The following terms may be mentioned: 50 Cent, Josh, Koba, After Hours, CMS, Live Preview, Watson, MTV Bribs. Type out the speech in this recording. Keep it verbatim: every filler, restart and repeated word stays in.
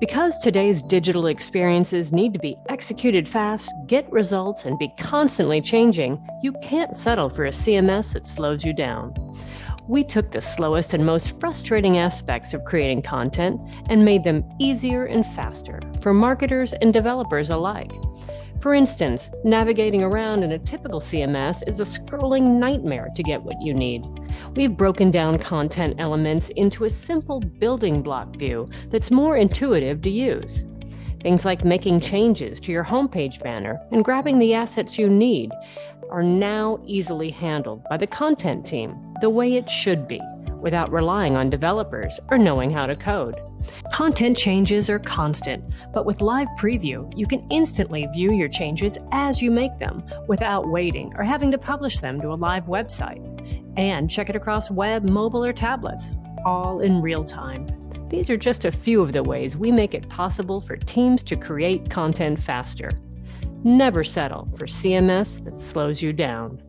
Because today's digital experiences need to be executed fast, get results, and be constantly changing, you can't settle for a C M S that slows you down. We took the slowest and most frustrating aspects of creating content and made them easier and faster for marketers and developers alike. For instance, navigating around in a typical C M S is a scrolling nightmare to get what you need. We've broken down content elements into a simple building block view that's more intuitive to use. Things like making changes to your homepage banner and grabbing the assets you need are now easily handled by the content team the way it should be, without relying on developers or knowing how to code. Content changes are constant, but with Live Preview, you can instantly view your changes as you make them without waiting or having to publish them to a live website. And check it across web, mobile, or tablets, all in real time. These are just a few of the ways we make it possible for teams to create content faster. Never settle for C M S that slows you down.